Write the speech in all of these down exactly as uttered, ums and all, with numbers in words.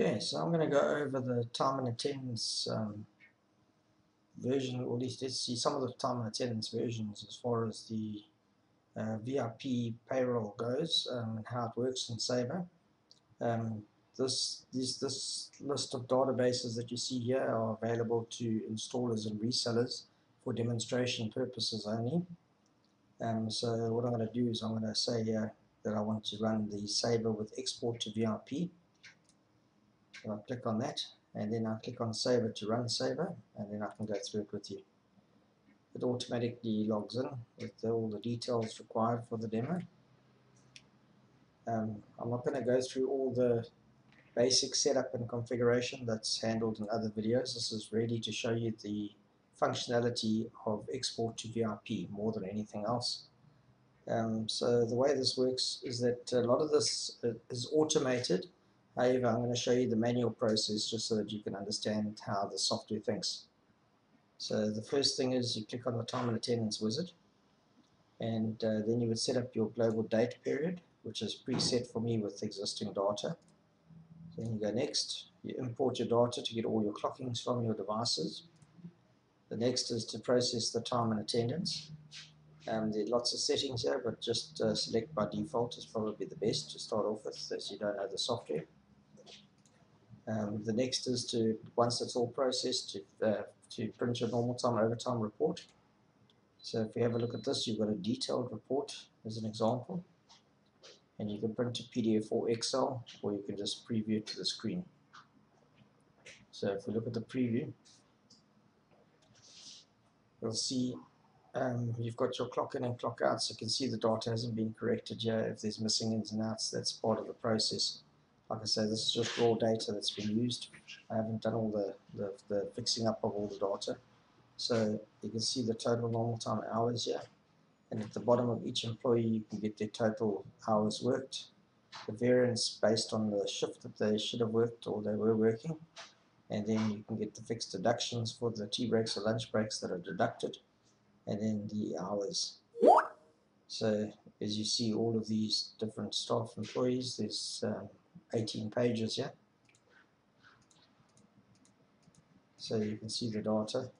Okay, so I'm going to go over the time and attendance um, version, or at least let's see some of the time and attendance versions as far as the uh, V I P payroll goes um, and how it works in Sabre. Um, this, this, this list of databases that you see here are available to installers and resellers for demonstration purposes only. Um, so what I'm going to do is I'm going to say here that I want to run the Sabre with export to V I P. So I click on that, and then I click on Sabre to run Sabre, and then I can go through it with you. It automatically logs in with all the details required for the demo. Um, I'm not going to go through all the basic setup and configuration that's handled in other videos. This is really to show you the functionality of export to V I P more than anything else. Um, so the way this works is that a lot of this is automated. However, I'm going to show you the manual process just so that you can understand how the software thinks. So the first thing is you click on the time and attendance wizard, and uh, then you would set up your global date period, which is preset for me with existing data. Then you go next, you import your data to get all your clockings from your devices. The next is to process the time and attendance. Um, there are lots of settings here, but just uh, select by default is probably the best to start off with, as you don't know the software. Um, the next is to, once it's all processed, to, uh, to print your normal time overtime report. So if we have a look at this, you've got a detailed report as an example, and you can print to P D F or Excel, or you can just preview it to the screen. So if we look at the preview, you'll see um, you've got your clock in and clock out, so you can see the data hasn't been corrected here. If there's missing ins and outs, that's part of the process. Like I say, this is just raw data that's been used. I haven't done all the, the, the fixing up of all the data. So you can see the total normal time hours here. And at the bottom of each employee, you can get their total hours worked, the variance based on the shift that they should have worked or they were working. And then you can get the fixed deductions for the tea breaks or lunch breaks that are deducted, and then the hours. So as you see, all of these different staff employees, there's um, eighteen pages here. So you can see the data.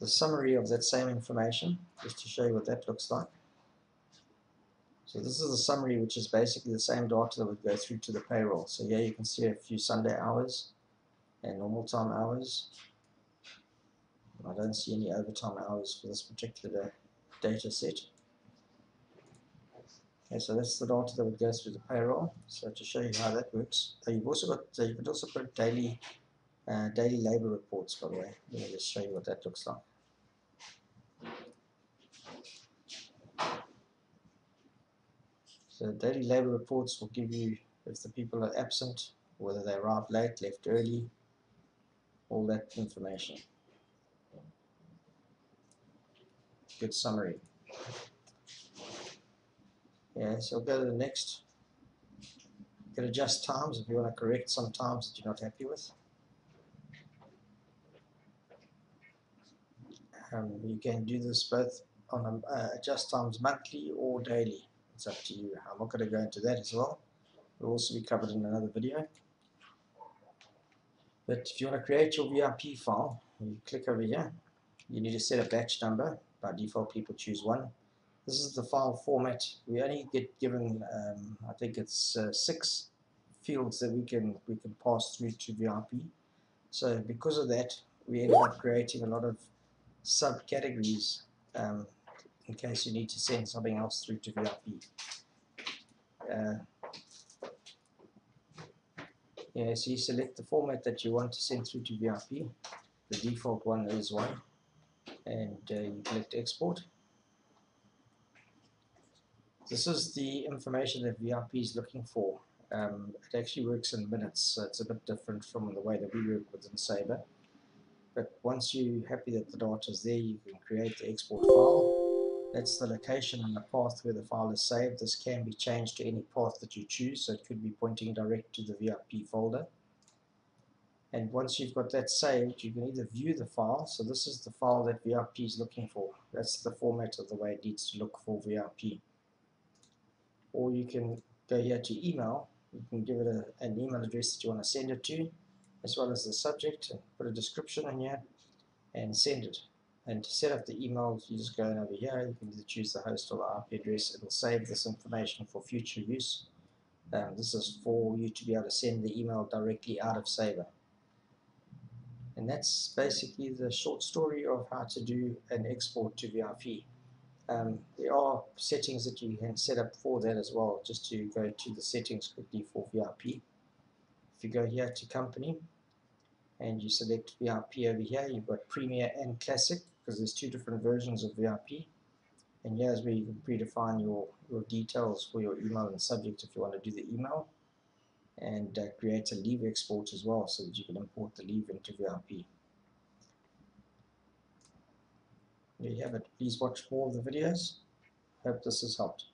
The summary of that same information, just to show you what that looks like. So this is the summary, which is basically the same data that would go through to the payroll. So here you can see a few Sunday hours and normal time hours. I don't see any overtime hours for this particular data set. Okay, so that's the data that would go through the payroll. So to show you how that works, so you've also got, so you could also put daily, uh, daily labour reports. By the way, let me just show you what that looks like. So daily labour reports will give you if the people are absent, whether they arrived late, left early, all that information. Good summary. Yeah, so we'll go to the next. You can adjust times if you want to correct some times that you're not happy with. Um, you can do this both on a, uh, adjust times monthly or daily. It's up to you. I'm not going to go into that as well. It will also be covered in another video. But if you want to create your V I P file, you click over here. You need to set a batch number. By default, people choose one. This is the file format. We only get given, um, I think it's uh, six fields that we can we can pass through to V I P. So because of that, we end up creating a lot of subcategories um, in case you need to send something else through to V I P. Uh, Yeah, so you select the format that you want to send through to V I P. The default one is one, and uh, you click export. This is the information that V I P is looking for. Um, it actually works in minutes, so it's a bit different from the way that we work within Sabre. But once you're happy that the data is there, you can create the export file. That's the location and the path where the file is saved. This can be changed to any path that you choose, so it could be pointing direct to the V I P folder. And once you've got that saved, you can either view the file, so this is the file that V I P is looking for. That's the format of the way it needs to look for V I P. Or you can go here to email, You can give it a, an email address that you want to send it to, as well as the subject, and put a description in here and send it. And to set up the email, you just go in over here. You can either choose the host or the I P address. It will save this information for future use. Um, this is for you to be able to send the email directly out of Sabre. And that's basically the short story of how to do an export to V I P. Um, there are settings that you can set up for that as well. Just to go to the settings quickly for V I P. If you go here to company and you select V I P over here, you've got Premier and Classic, because there's two different versions of V I P. And here's where you can predefine your, your details for your email and subject if you want to do the email, and uh, create a leave export as well, so that you can import the leave into V I P. There you have it. Please watch more of the videos. Hope this has helped.